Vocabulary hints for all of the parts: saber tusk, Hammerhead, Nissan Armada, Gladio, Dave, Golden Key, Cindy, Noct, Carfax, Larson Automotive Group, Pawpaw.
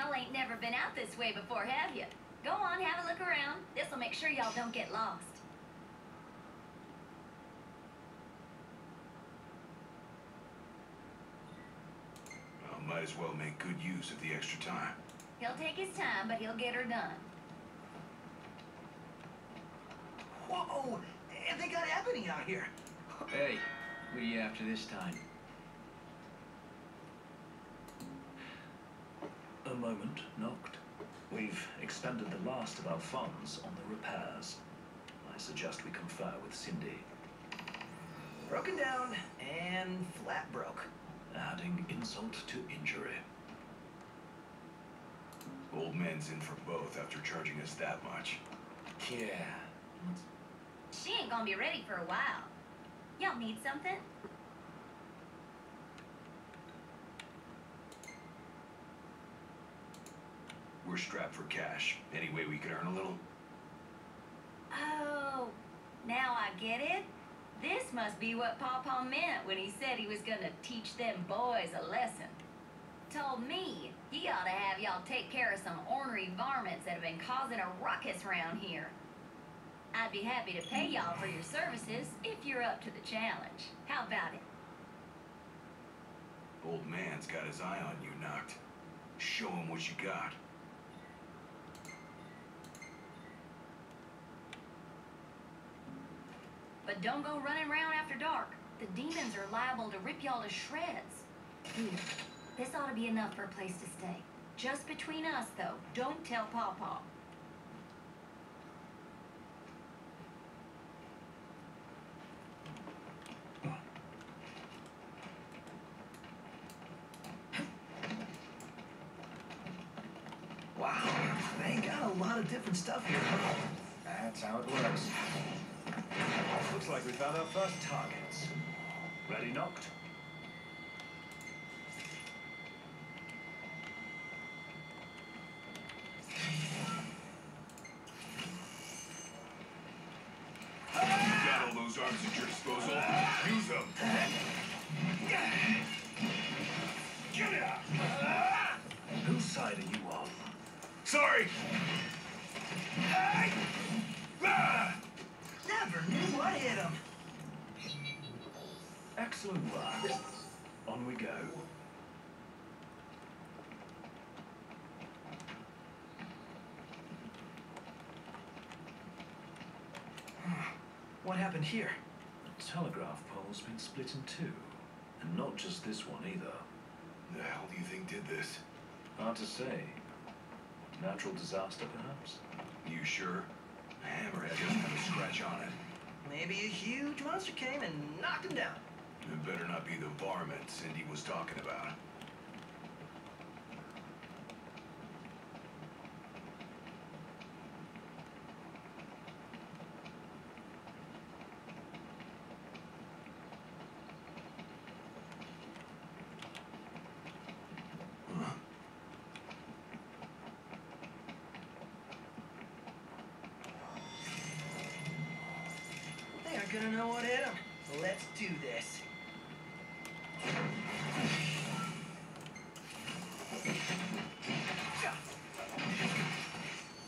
Y'all ain't never been out this way before, have you? Go on, have a look around. This'll make sure y'all don't get lost. Well, might as well make good use of the extra time. He'll take his time, but he'll get her done. Whoa! And they got Ebony out here! Hey, what are you after this time? A moment, Noct. We've expended the last of our funds on the repairs. I suggest we confer with Cindy. Broken down and flat broke. Adding insult to injury. Old man's in for both after charging us that much. Yeah. She ain't gonna be ready for a while. Y'all need something? We're strapped for cash. Any way we could earn a little? Oh, now I get it. This must be what Pawpaw meant when he said he was gonna teach them boys a lesson. Told me he ought to have y'all take care of some ornery varmints that have been causing a ruckus around here. I'd be happy to pay y'all for your services if you're up to the challenge. How about it? Old man's got his eye on you, Noct. Show him what you got. But don't go running around after dark. The demons are liable to rip y'all to shreds. Here, this ought to be enough for a place to stay. Just between us, though. Don't tell Pawpaw. Wow, they got a lot of different stuff here. That's how it works. Looks like we found our first targets. Ready, Noct? You got all those arms at your disposal. Use them. Get it up. Whose side are you on? Sorry. Never knew what hit him. Excellent work. On we go. What happened here? The telegraph pole's been split in two. And not just this one either. The hell do you think did this? Hard to say. Natural disaster, perhaps? You sure? Hammerhead doesn't have a scratch on it. Maybe a huge monster came and knocked him down. It better not be the varmint Cindy was talking about. Gonna know what hit him. Let's do this.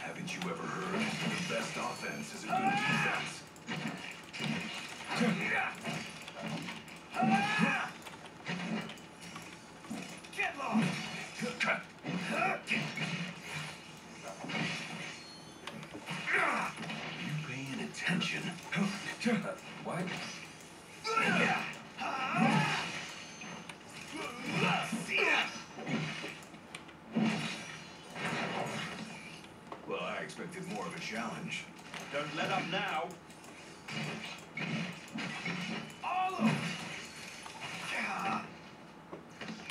Haven't you ever heard the best offense is a good defense? Get lost! You paying attention? Why? Well, I expected more of a challenge. Don't let up now. All of them.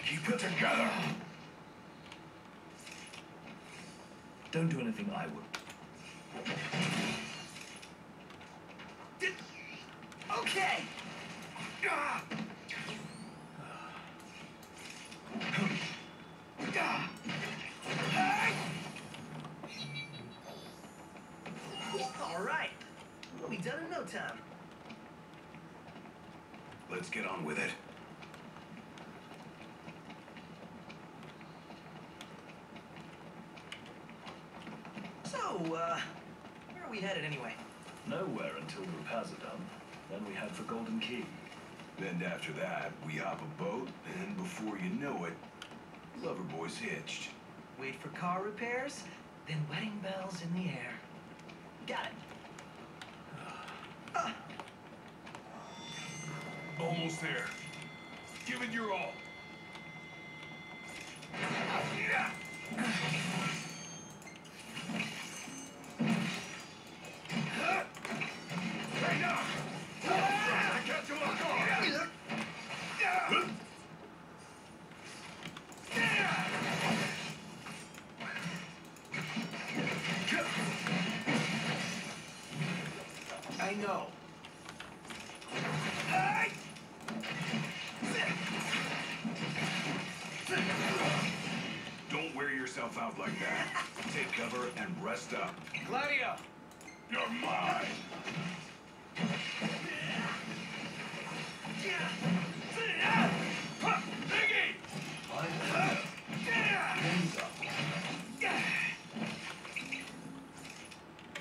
Keep it together. Don't do anything I would. Okay. All right. We'll be done in no time. Let's get on with it. So, where are we headed anyway? Nowhere until the repairs are done. Then we head for Golden Key. Then after that, we hop a boat, and before you know it, Loverboy's hitched. Wait for car repairs, then wedding bells in the air. Got it. Almost there. Give it your all. Yeah. I know. Don't wear yourself out like that. Take cover and rest up. Gladio! You're mine!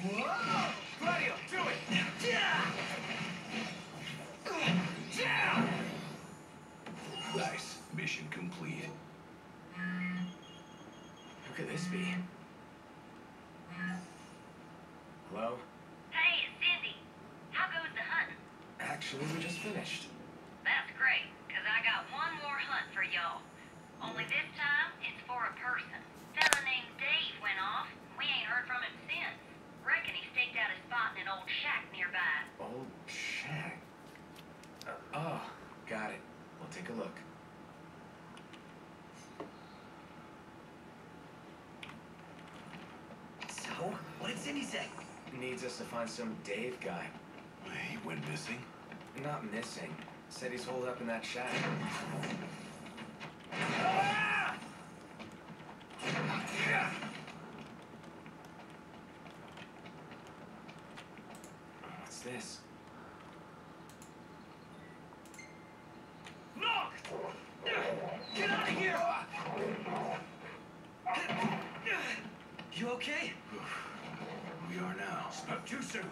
Whoa! Gladio, do it! Nice. Mission complete. Who could this be? Hello? Hey, it's Cindy. How goes the hunting? Actually, we just finished. That's great, because I got one more hunt for y'all. Only this time, it's for a person. Fella named Dave went off. We ain't heard from him since. Reckon he staked out his spot in an old shack nearby. Old shack? Oh, got it. We'll take a look. So, what did Cindy say? Needs us to find some Dave guy. He went missing? Not missing. Said he's holed up in that shack. Ah! Yeah! What's this? Noct! Get out of here! You okay? We are now. Spoke too soon.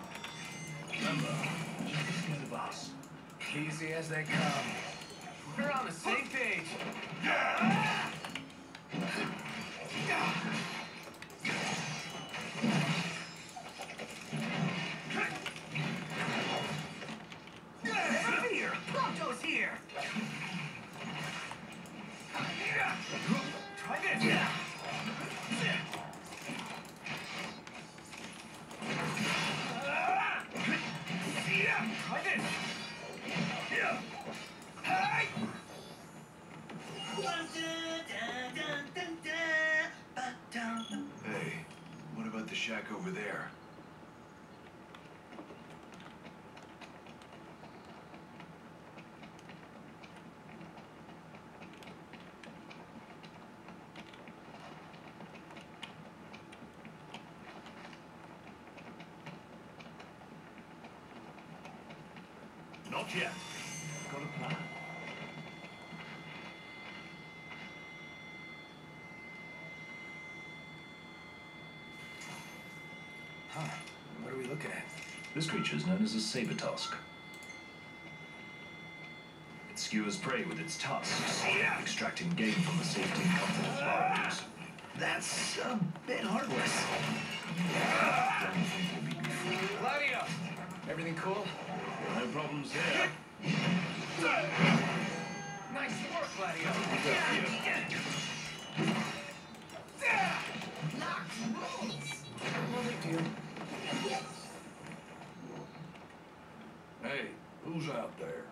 Remember, he's the boss. Easy as they come. We're on the same page. Yeah! Pronto's here! Try this! Try this! Hey, what about the shack over there? Not yet. Got a plan. Huh. What are we looking at? This creature is known as a saber tusk. It skewers prey with its tusks, extracting gain from the safety and comfort of barriers. That's a bit heartless. I don't think we'll be before. Gladio! Everything cool? No problems there. Nice work, Gladio. Noct rules. No big deal. Hey, who's out there?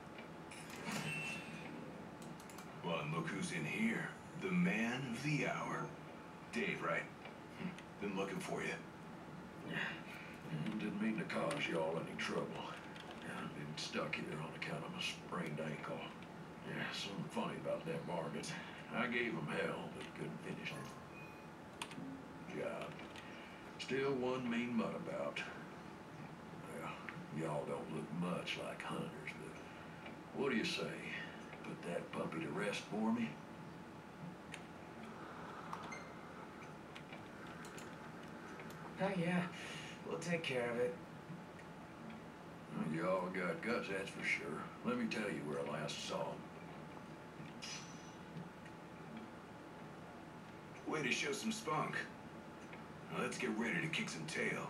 Well, and look who's in here. The man of the hour. Dave, right? Been looking for you. Didn't mean to cause y'all any trouble. I've been stuck here on account of a sprained ankle. Yeah, something funny about that bargain. I gave him hell, but couldn't finish it. Job. Still one mean mutt about. Well, y'all don't look much like hunters, but what do you say? Put that puppy to rest for me? Oh, yeah. We'll take care of it. Well, you all got guts, that's for sure. Let me tell you where I last saw him. Way to show some spunk. Now let's get ready to kick some tail.